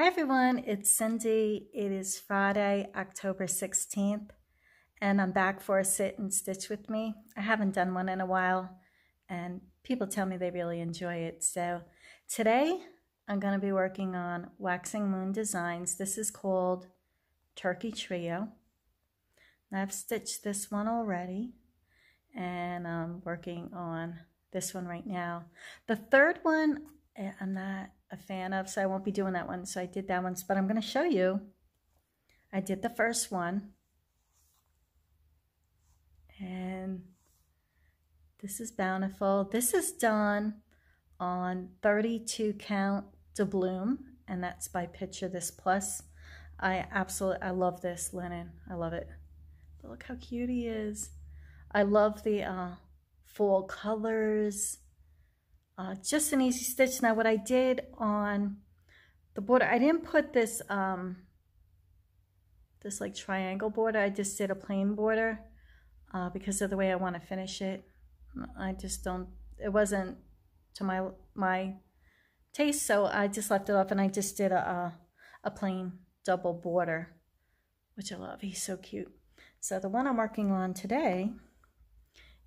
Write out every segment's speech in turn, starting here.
Hi everyone, it's Cindy. It is Friday, October 16th, and I'm back for a sit and stitch with me. I haven't done one in a while, and people tell me they really enjoy it. So today, I'm going to be working on Waxing Moon Designs. This is called Turkey Trio. And I've stitched this one already, and I'm working on this one right now. The third one, I'm not a fan of, so I won't be doing that one. So I did that one, but I'm going to show you. I did the first one, and this is Bountiful. This is done on 32 count De Bloom, and that's by Picture This Plus. I love this linen. I love it. But look how cute he is. I love the fall colors. Just an easy stitch. Now what I did on the border, I didn't put this this like triangle border. I just did a plain border because of the way I want to finish it. I just don't, it wasn't to my taste, so I just left it off and I just did a plain double border, which I love. He's so cute. So the one I'm working on today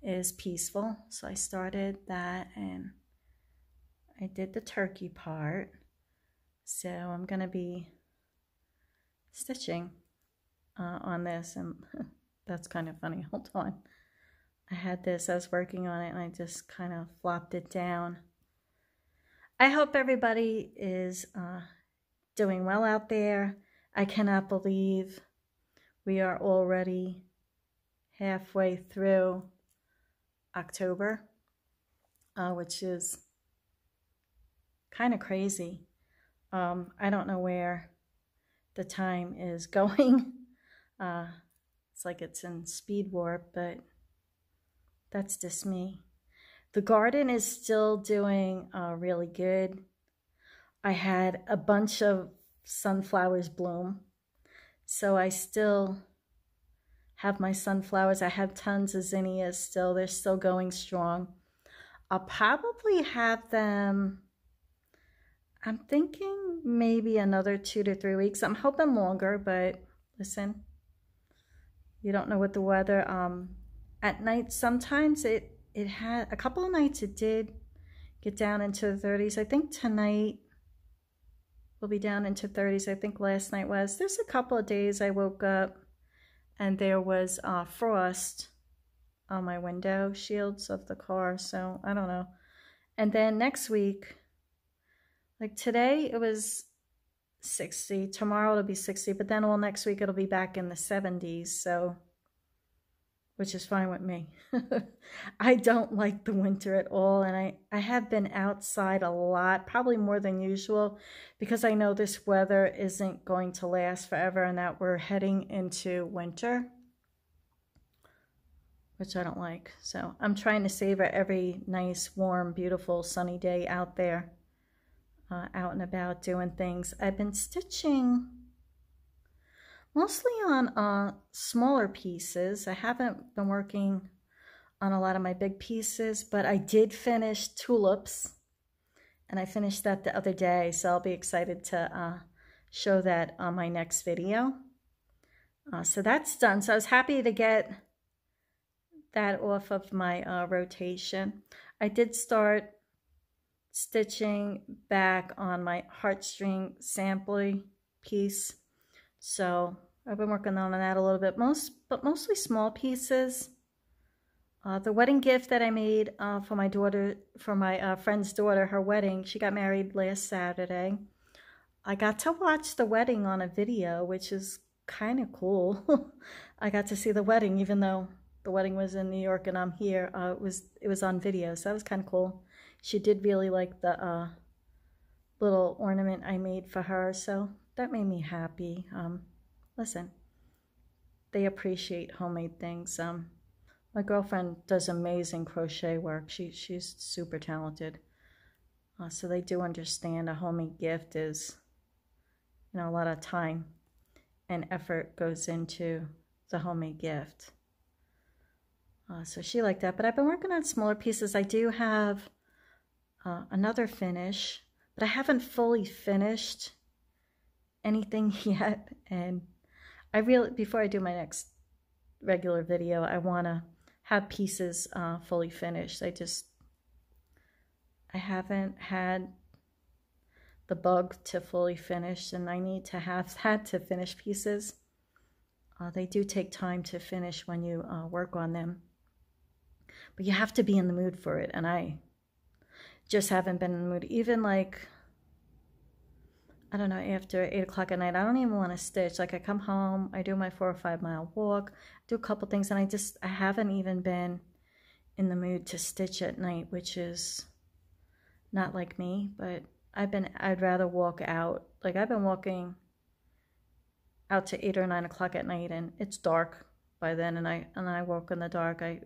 is Peaceful. So I started that and I did the turkey part, so I'm going to be stitching on this, and that's kind of funny. Hold on. I had this, I was working on it, and I just kind of flopped it down. I hope everybody is doing well out there. I cannot believe we are already halfway through October, which is kind of crazy. I don't know where the time is going. It's like it's in speed warp, but that's just me. The garden is still doing really good. I had a bunch of sunflowers bloom, so I still have my sunflowers. I have tons of zinnias still. They're still going strong. I'll probably have them, I'm thinking maybe another 2 to 3 weeks. I'm hoping longer, but listen, you don't know what the weather. At night, sometimes it had, a couple of nights it did get down into the 30s. I think tonight will be down into 30s. I think last night was. There's a couple of days I woke up and there was frost on my window shields of the car, so I don't know. And then next week, like today, it was 60. Tomorrow it'll be 60, but then all next week it'll be back in the 70s, so, which is fine with me. I don't like the winter at all, and I have been outside a lot, probably more than usual, because I know this weather isn't going to last forever and that we're heading into winter, which I don't like. So I'm trying to savor every nice, warm, beautiful, sunny day out there. Out and about doing things. I've been stitching mostly on smaller pieces. I haven't been working on a lot of my big pieces, but I did finish tulips, and I finished that the other day, so I'll be excited to show that on my next video. So that's done. So I was happy to get that off of my rotation. I did start stitching back on my heartstring sampling piece, so I've been working on that a little bit, mostly small pieces. The wedding gift that I made for my daughter, for my friend's daughter, her wedding. She got married last Saturday. I got to watch the wedding on a video, which is kind of cool. I got to see the wedding, even though the wedding was in New York and I'm here. It was on video, so that was kind of cool. She did really like the little ornament I made for her, so that made me happy. Listen, they appreciate homemade things. My girlfriend does amazing crochet work. She's super talented. So they do understand a homemade gift is, you know, a lot of time and effort goes into the homemade gift. So she liked that, but I've been working on smaller pieces. I do have another finish, but I haven't fully finished anything yet, and I really, before I do my next regular video, I want to have pieces fully finished. I haven't had the bug to fully finish, and I need to have that to finish pieces. They do take time to finish when you work on them, but you have to be in the mood for it, and I just haven't been in the mood. Even like, I don't know, after 8 o'clock at night, I don't even want to stitch. Like, I come home, I do my 4 or 5 mile walk, do a couple things, and I haven't even been in the mood to stitch at night, which is not like me, but I'd rather walk out. Like, I've been walking out to 8 or 9 o'clock at night, and it's dark by then, and I walk in the dark. I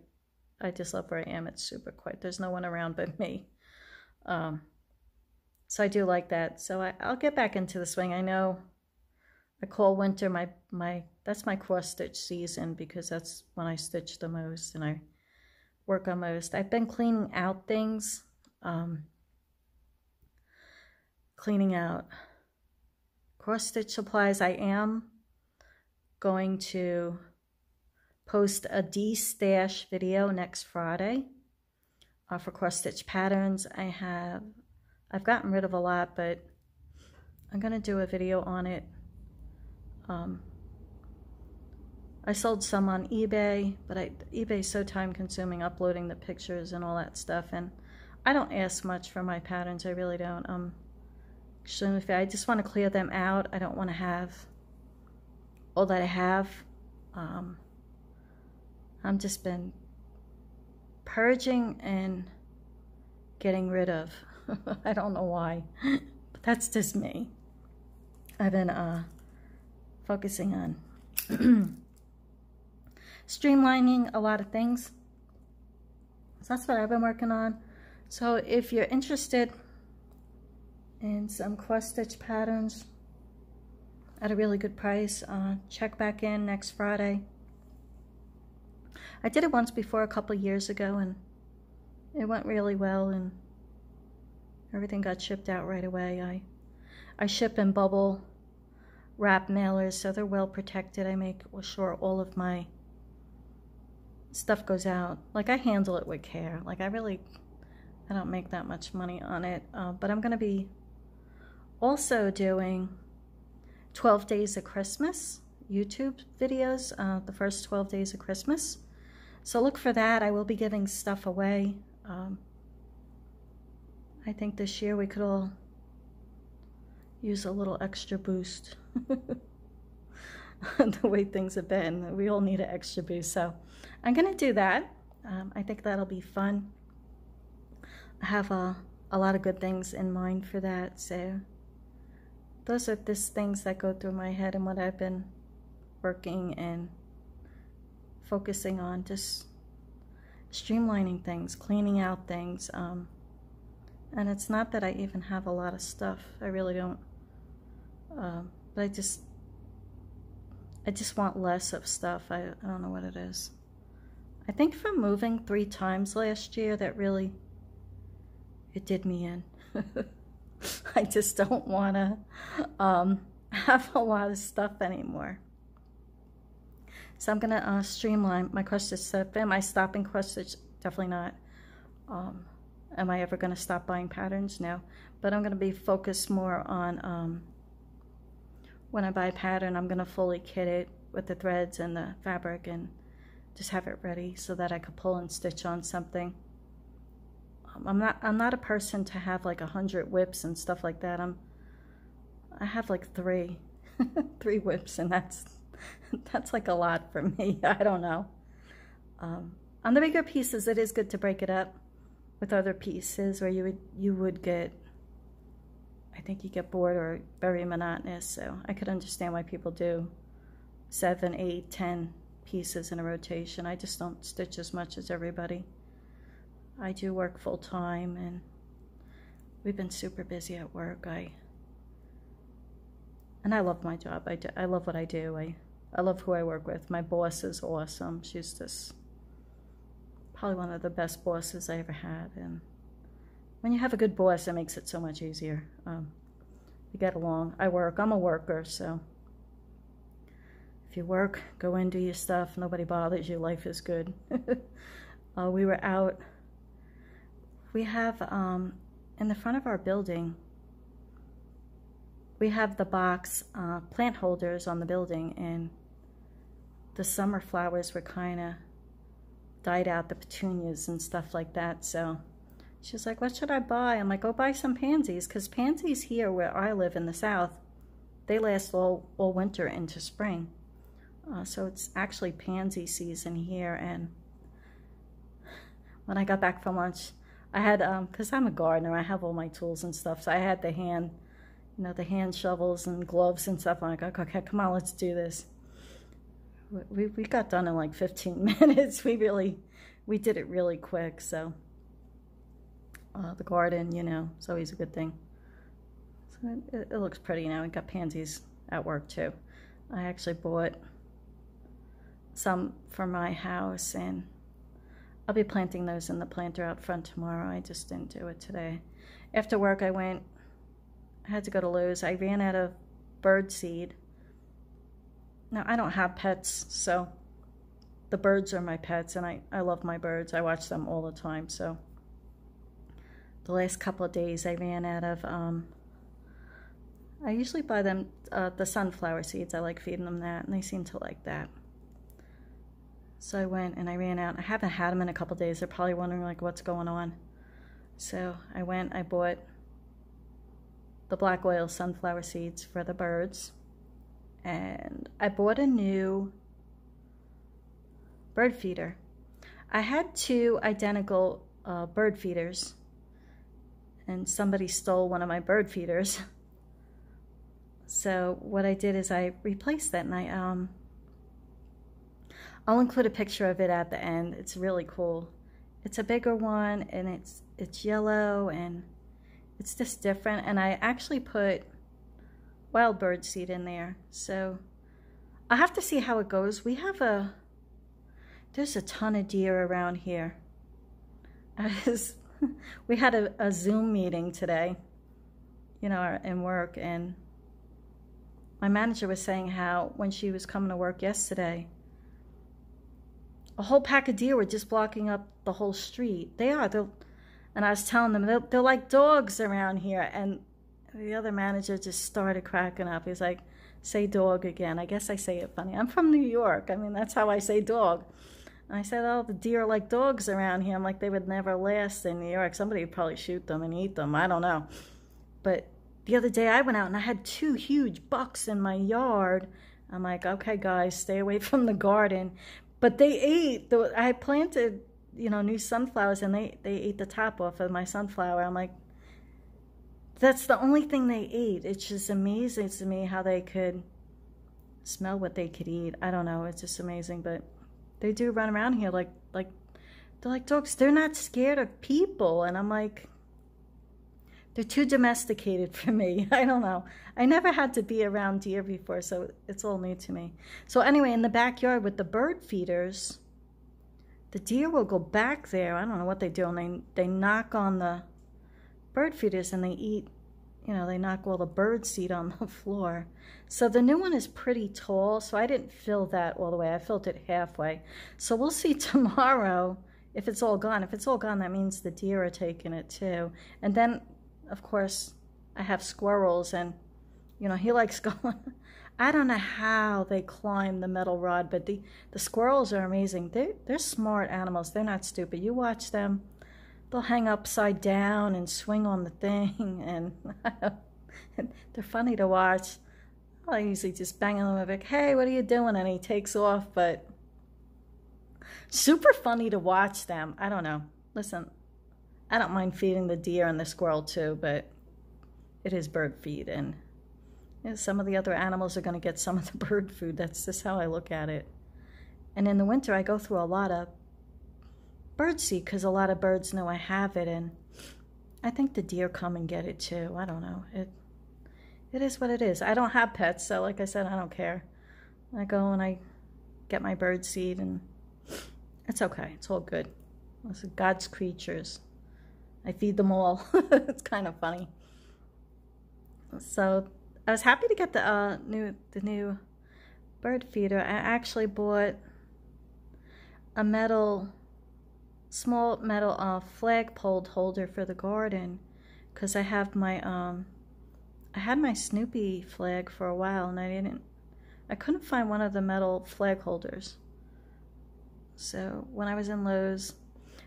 just love where I am. It's super quiet. There's no one around but me. So I do like that. So I'll get back into the swing. I know I call winter that's my cross stitch season, because that's when I stitch the most and I work on most. I've been cleaning out things, cleaning out cross stitch supplies. I am going to post a de-stash video next Friday for cross stitch patterns. I've gotten rid of a lot, but I'm going to do a video on it. I sold some on eBay, but eBay's so time-consuming, uploading the pictures and all that stuff, and I don't ask much for my patterns. I really don't. I just want to clear them out. I don't want to have all that I have. I've just been purging and getting rid of. I don't know why, but that's just me. I've been focusing on streamlining a lot of things. So that's what I've been working on. So if you're interested in some cross-stitch patterns at a really good price, check back in next Friday. I did it once before a couple years ago, and it went really well, and everything got shipped out right away. I ship in bubble wrap mailers, so they're well protected. I make sure all of my stuff goes out. Like, I handle it with care. Like, I don't make that much money on it. But I'm going to be also doing 12 Days of Christmas YouTube videos, the first 12 Days of Christmas. So look for that. I will be giving stuff away. I think this year we could all use a little extra boost. The way things have been, we all need an extra boost. So I'm going to do that. I think that'll be fun. I have a lot of good things in mind for that. So those are just things that go through my head and what I've been working and focusing on, just streamlining things, cleaning out things. And it's not that I even have a lot of stuff. I really don't. But I just want less of stuff. I don't know what it is. I think from moving 3 times last year, that really, it did me in. I just don't want to have a lot of stuff anymore. So I'm going to streamline my cross stitch stuff. Am I stopping cross stitch? Definitely not. Am I ever going to stop buying patterns? No. But I'm going to be focused more on when I buy a pattern, I'm going to fully kit it with the threads and the fabric and just have it ready so that I could pull and stitch on something. I'm not a person to have like 100 whips and stuff like that. I have like 3, 3 whips, and that's like a lot for me. I don't know. On the bigger pieces, it is good to break it up with other pieces, where you would get, I think you get bored or very monotonous. So I could understand why people do 7, 8, 10 pieces in a rotation. I just don't stitch as much as everybody. I do work full time, and we've been super busy at work. I love my job. I love what I do. I love who I work with. My boss is awesome. She's just probably one of the best bosses I ever had. And when you have a good boss, it makes it so much easier. we get along. I work. I'm a worker, so if you work, go in, do your stuff. Nobody bothers you. Life is good. We were out. We have, in the front of our building, we have the box plant holders on the building, and the summer flowers were kind of died out, the petunias and stuff like that. So she's like, what should I buy? I'm like, go buy some pansies, because pansies here where I live in the South, they last all winter into spring. So it's actually pansy season here. And when I got back from lunch, I had, because I'm a gardener, I have all my tools and stuff, so I had the hand, you know, the hand shovels and gloves and stuff. I'm like, okay, come on, let's do this. We got done in like 15 minutes. We did it really quick. So the garden, you know, it's always a good thing. So it looks pretty now. I got pansies at work too. I actually bought some for my house, and I'll be planting those in the planter out front tomorrow. I just didn't do it today. After work, I had to go to Lowe's. I ran out of bird seed. Now, I don't have pets, so the birds are my pets, and I love my birds. I watch them all the time, so the last couple of days I ran out of, I usually buy them the sunflower seeds. I like feeding them that, and they seem to like that. So I went and I ran out. I haven't had them in a couple of days. They're probably wondering, like, what's going on? So I went, I bought the black oil sunflower seeds for the birds. And I bought a new bird feeder. I had two identical bird feeders, and somebody stole one of my bird feeders. So what I did is I replaced that, and I'll include a picture of it at the end. It's really cool. It's a bigger one, and it's yellow, and it's just different. And I actually put wild bird seed in there, so I have to see how it goes. We have there's a ton of deer around here. We had a Zoom meeting today, you know, in work, and my manager was saying how when she was coming to work yesterday, a whole pack of deer were just blocking up the whole street. They are, and I was telling them they're like dogs around here, and the other manager just started cracking up. He's like, say dog again. I guess I say it funny. I'm from New York. I mean, that's how I say dog. And I said, oh, the deer are like dogs around here. I'm like, they would never last in New York. Somebody would probably shoot them and eat them. I don't know. But the other day I went out and I had two huge bucks in my yard. I'm like, okay, guys, stay away from the garden. But they ate. I planted, you know, new sunflowers, and they ate the top off of my sunflower. I'm like, that's the only thing they ate. It's just amazing to me how they could smell what they could eat. I don't know. It's just amazing. But they do run around here like they're like dogs. They're not scared of people. And I'm like, they're too domesticated for me. I don't know. I never had to be around deer before, so it's all new to me. So anyway, in the backyard with the bird feeders, the deer will go back there. I don't know what they do. And they knock on the bird feeders, and they eat, you know, they knock all the bird seed on the floor. So the new one is pretty tall, so I didn't fill that all the way. I filled it halfway. So we'll see tomorrow if it's all gone. If it's all gone, that means the deer are taking it too. And then, of course, I have squirrels, and, you know, he likes going. I don't know how they climb the metal rod, but the squirrels are amazing. They're smart animals. They're not stupid. You watch them. They'll hang upside down and swing on the thing, and they're funny to watch. I usually just bang on them like, hey, what are you doing? And he takes off, but super funny to watch them. I don't know. Listen, I don't mind feeding the deer and the squirrel too, but it is bird feed, and you know, some of the other animals are going to get some of the bird food. That's just how I look at it. And in the winter, I go through a lot of bird seed, because a lot of birds know I have it, and I think the deer come and get it too. I don't know. It is what it is. I don't have pets, so like I said, I don't care. I go and I get my bird seed, and it's okay. It's all good. Those are God's creatures. I feed them all. It's kind of funny. So I was happy to get the new bird feeder. I actually bought a small metal flagpole holder for the garden, because I have my I had my Snoopy flag for a while, and I couldn't find one of the metal flag holders. So when I was in Lowe's,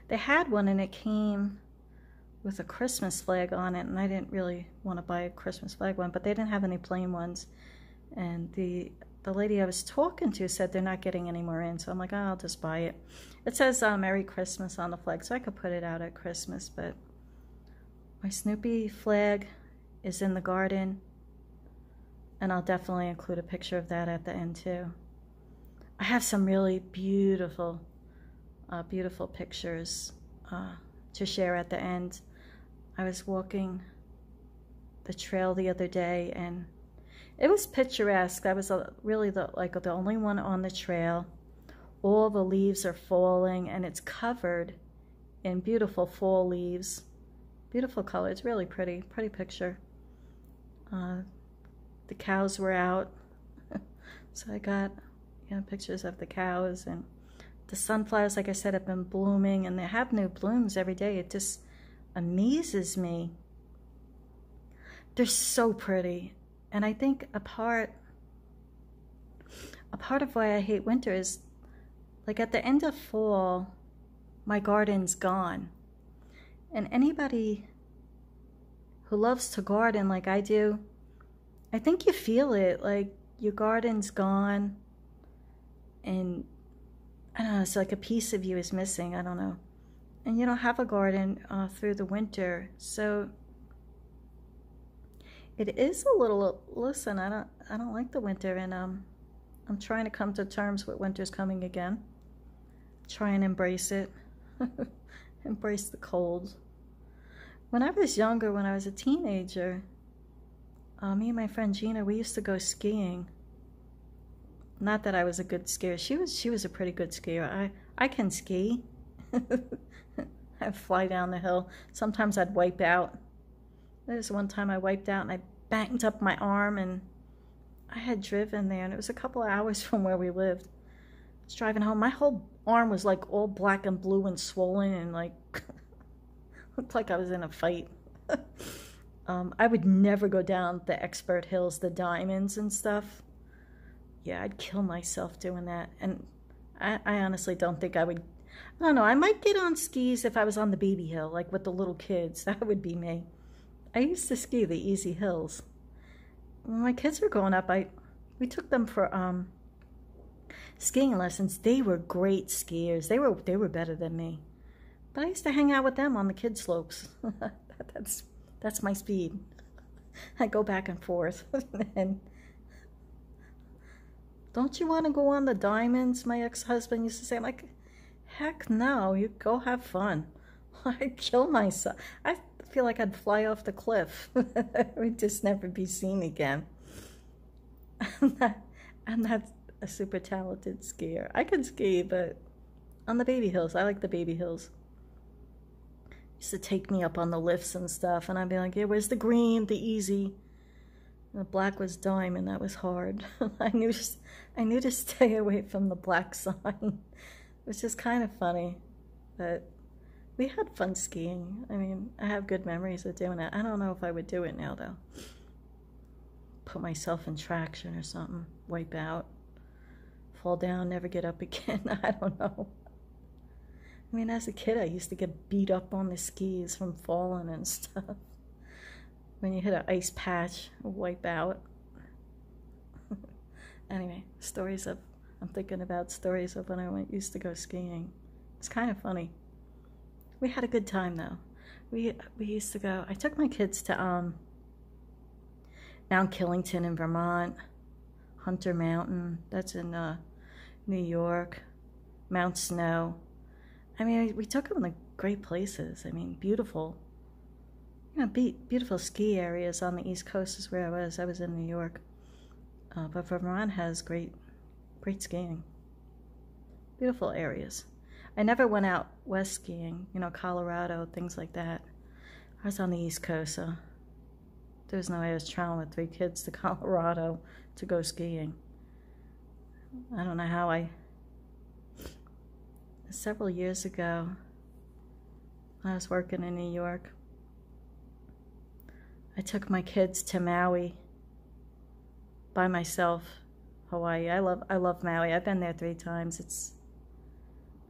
they had one, and it came with a Christmas flag on it, and I didn't really want to buy a Christmas flag one, but they didn't have any plain ones, and the lady I was talking to said they're not getting any more in, so I'm like, oh, I'll just buy it. It says Merry Christmas on the flag, so I could put it out at Christmas, but my Snoopy flag is in the garden, and I'll definitely include a picture of that at the end too. I have some really beautiful, beautiful pictures to share at the end. I was walking the trail the other day, and it was picturesque. I was really the only one on the trail. All the leaves are falling, and it's covered in beautiful fall leaves. Beautiful color. It's really pretty, pretty picture. The cows were out, so I got pictures of the cows, and the sunflowers, like I said, have been blooming, and they have new blooms every day. It just amazes me. They're so pretty, and I think a part of why I hate winter is, like, at the end of fall, my garden's gone. And anybody who loves to garden like I do, I think you feel it, like your garden's gone, and I don't know, it's like a piece of you is missing, I don't know. And you don't have a garden through the winter, so it is a little, listen, I don't like the winter, and I'm trying to come to terms with winter's coming again. Try and embrace it. Embrace the cold. When I was younger, when I was a teenager, me and my friend Gina, we used to go skiing. Not that I was a good skier. She was a pretty good skier. I can ski. I'd fly down the hill. Sometimes I'd wipe out. There was one time I wiped out and I banged up my arm, and I had driven there, and it was a couple of hours from where we lived. I was driving home. My whole arm was like all black and blue and swollen, and like looked like I was in a fight. I would never go down the expert hills, the diamonds and stuff. Yeah, I'd kill myself doing that. And I honestly don't think I would. I don't know, I might get on skis if I was on the baby hill, like with the little kids. That would be me. I used to ski the easy hills. When my kids were growing up, we took them for skiing lessons. They were great skiers. They were better than me. But I used to hang out with them on the kid slopes. That's my speed. I go back and forth. And don't you want to go on the diamonds? My ex-husband used to say. I'm like, heck no, you go have fun. I'd kill myself. I feel like I'd fly off the cliff. We'd just never be seen again. I'm not a super talented skier. I can ski, but on the baby hills, I like the baby hills. Used to take me up on the lifts and stuff, and I'd be like, yeah, where's the green, the easy? The black was diamond. That was hard. I knew to stay away from the black sign, which is kind of funny, but we had fun skiing. I mean, I have good memories of doing it. I don't know if I would do it now, though. Put myself in traction or something, wipe out, fall down, never get up again. I don't know. I mean, as a kid, I used to get beat up on the skis from falling and stuff. When you hit an ice patch, wipe out. Anyway, I'm thinking about stories of when I used to go skiing. It's kind of funny. We had a good time though. We used to go, I took my kids to Mount Killington in Vermont, Hunter Mountain, that's in New York, Mount Snow. I mean, we took them to great places. I mean, beautiful. Beautiful ski areas on the East Coast is where I was. I was in New York, but Vermont has great skiing. Beautiful areas. I never went out west skiing, Colorado, things like that. I was on the East Coast, so There's no way I was traveling with three kids to Colorado to go skiing. I don't know how I... Several years ago, I was working in New York. I took my kids to Maui by myself, Hawaii. I love Maui. I've been there 3 times. It's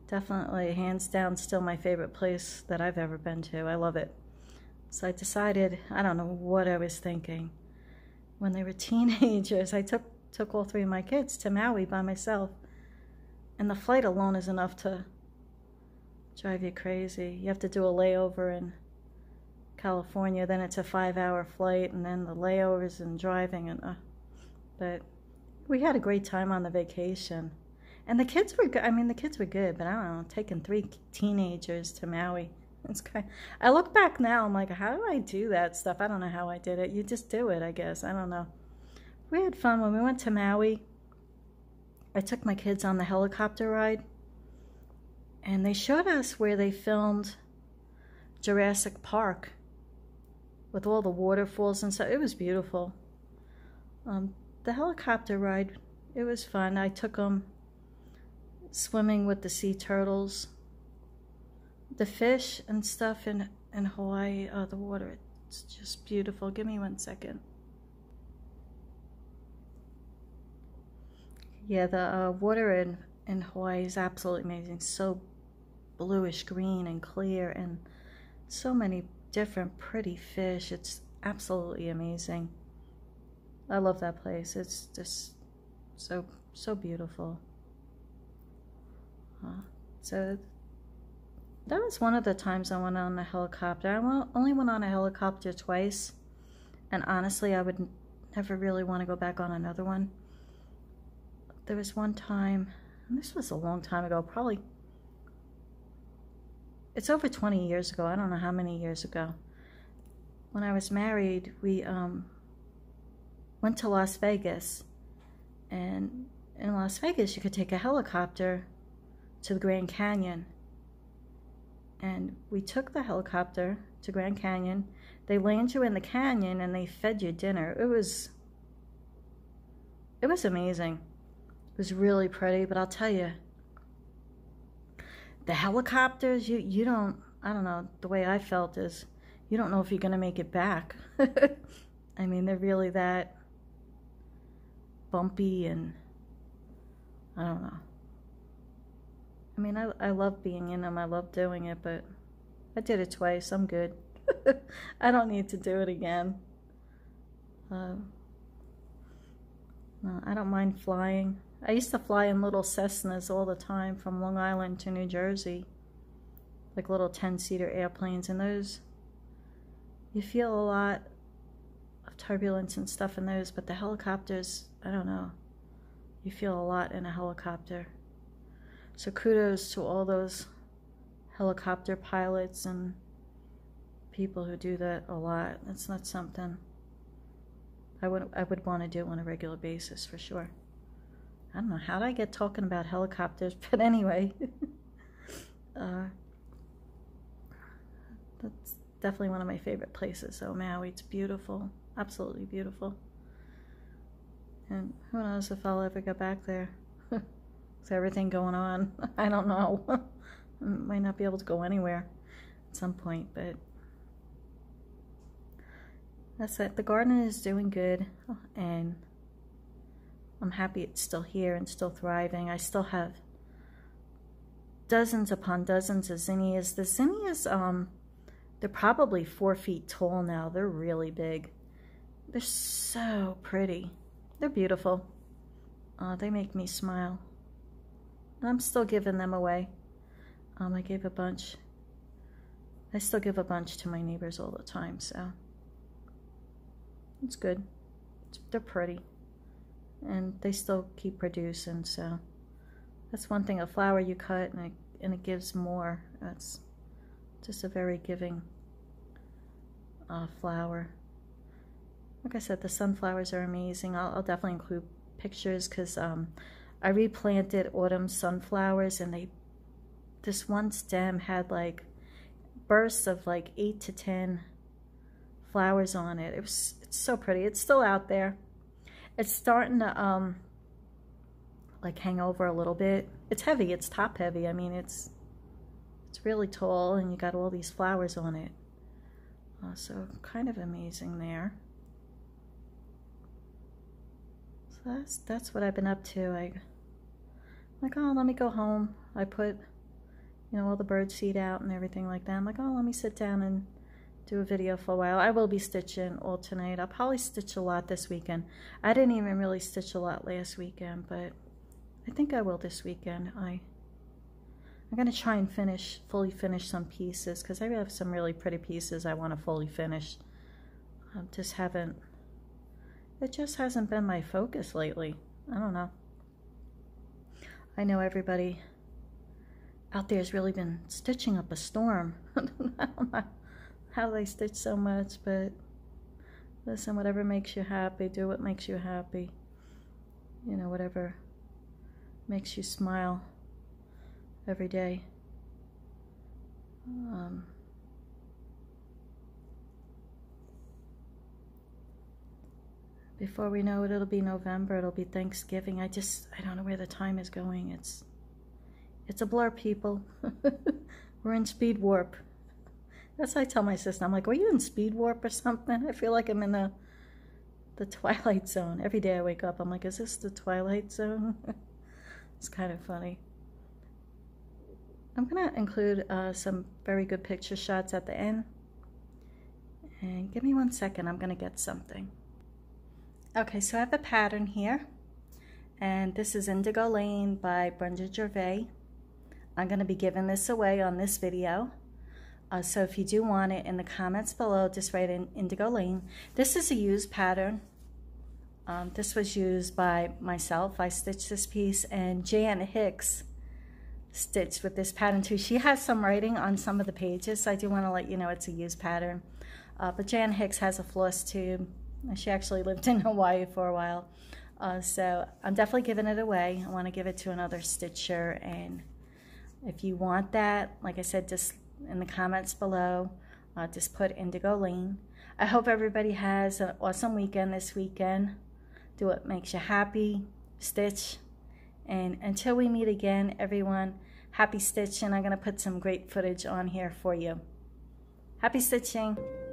definitely, hands down, still my favorite place that I've ever been to. I love it. So I decided, I don't know what I was thinking. When they were teenagers, I took all 3 of my kids to Maui by myself. And the flight alone is enough to drive you crazy. You have to do a layover in California, then it's a 5-hour flight, and then the layovers and driving. But we had a great time on the vacation. And the kids were good. I mean, the kids were good, but I don't know, taking 3 teenagers to Maui. It's kind of, I look back now, I'm like, how do I do that stuff? I don't know how I did it. You just do it, I guess. I don't know. We had fun. When we went to Maui, I took my kids on the helicopter ride, and they showed us where they filmed Jurassic Park with all the waterfalls and stuff. It was beautiful. The helicopter ride, it was fun. I took them swimming with the sea turtles. The fish and stuff in Hawaii, oh, the water, it's just beautiful. Give me 1 second. Yeah, the water in Hawaii is absolutely amazing. So bluish green and clear, and so many different pretty fish. It's absolutely amazing. I love that place. It's just so beautiful. So that was one of the times I went on a helicopter. I only went on a helicopter twice, and honestly, I would never really want to go back on another one. There was one time, and this was a long time ago, probably, it's over 20 years ago, I don't know how many years ago. When I was married, we went to Las Vegas, and in Las Vegas, you could take a helicopter to the Grand Canyon. And we took the helicopter to Grand Canyon. They land you in the canyon and they fed you dinner. It was amazing. It was really pretty, but I'll tell you, the helicopters, you don't, I don't know, the way I felt is, you don't know if you're gonna make it back. I mean, they're really that bumpy, and I don't know. I mean, I love being in them, I love doing it, but I did it twice, I'm good. I don't need to do it again. No, I don't mind flying. I used to fly in little Cessnas all the time from Long Island to New Jersey, like little 10-seater airplanes, and those, you feel a lot of turbulence and stuff in those, but the helicopters, I don't know, you feel a lot in a helicopter. So kudos to all those helicopter pilots and people who do that a lot. That's not something I would want to do on a regular basis, for sure. I don't know how I get talking about helicopters, but anyway. That's definitely one of my favorite places. So Maui, it's beautiful, absolutely beautiful. And who knows if I'll ever go back there. With everything going on, I don't know. I might not be able to go anywhere at some point, but that's it. The garden is doing good, and I'm happy it's still here and still thriving. I still have dozens upon dozens of zinnias. The zinnias, they're probably 4 feet tall now. They're really big. They're so pretty. They're beautiful. They make me smile. I'm still giving them away. I gave a bunch. I still give a bunch to my neighbors all the time, so it's good. They're pretty, and they still keep producing. So that's one thing. A flower you cut and it gives more. That's just a very giving flower. Like I said, the sunflowers are amazing. I'll definitely include pictures, because I replanted autumn sunflowers, and this one stem had like bursts of like 8 to 10 flowers on it. It's so pretty. It's still out there. It's starting to like hang over a little bit. It's heavy. It's top heavy. I mean, it's really tall, and you got all these flowers on it. So kind of amazing there. So that's what I've been up to. I'm like, oh, let me go home. I put, you know, all the bird seed out and everything like that. I'm like, oh, let me sit down and do a video for a while. I will be stitching all tonight. I'll probably stitch a lot this weekend. I didn't even really stitch a lot last weekend, but I think I will this weekend. I'm going to try and fully finish some pieces, because I have some really pretty pieces I want to fully finish. I just haven't, it just hasn't been my focus lately. I don't know. I know everybody out there has really been stitching up a storm. I don't know how they stitch so much, but listen, whatever makes you happy, do what makes you happy. You know, whatever makes you smile every day. Before we know it, it'll be November, it'll be Thanksgiving. I don't know where the time is going. It's a blur, people. We're in speed warp. That's what I tell my sister. I'm like, were you in speed warp or something? I feel like I'm in the Twilight Zone. Every day I wake up, I'm like, is this the Twilight Zone? It's kind of funny. I'm going to include some very good picture shots at the end. And give me 1 second, I'm going to get something. Okay, so I have a pattern here. And this is Indigo Lane by Brenda Gervais. I'm going to be giving this away on this video. So if you do want it, in the comments below, just write in Indigo Lane. This is a used pattern. This was used by myself. I stitched this piece, and Jan Hicks stitched with this pattern too. She has some writing on some of the pages, so I do want to let you know it's a used pattern. But Jan Hicks has a floss tube. She actually lived in Hawaii for a while. So I'm definitely giving it away. I want to give it to another stitcher, and if you want that, like I said, just in the comments below, just put Indigo Lane. I hope everybody has an awesome weekend this weekend. Do what makes you happy. Stitch. And until we meet again, everyone, happy stitching. I'm going to put some great footage on here for you. Happy stitching.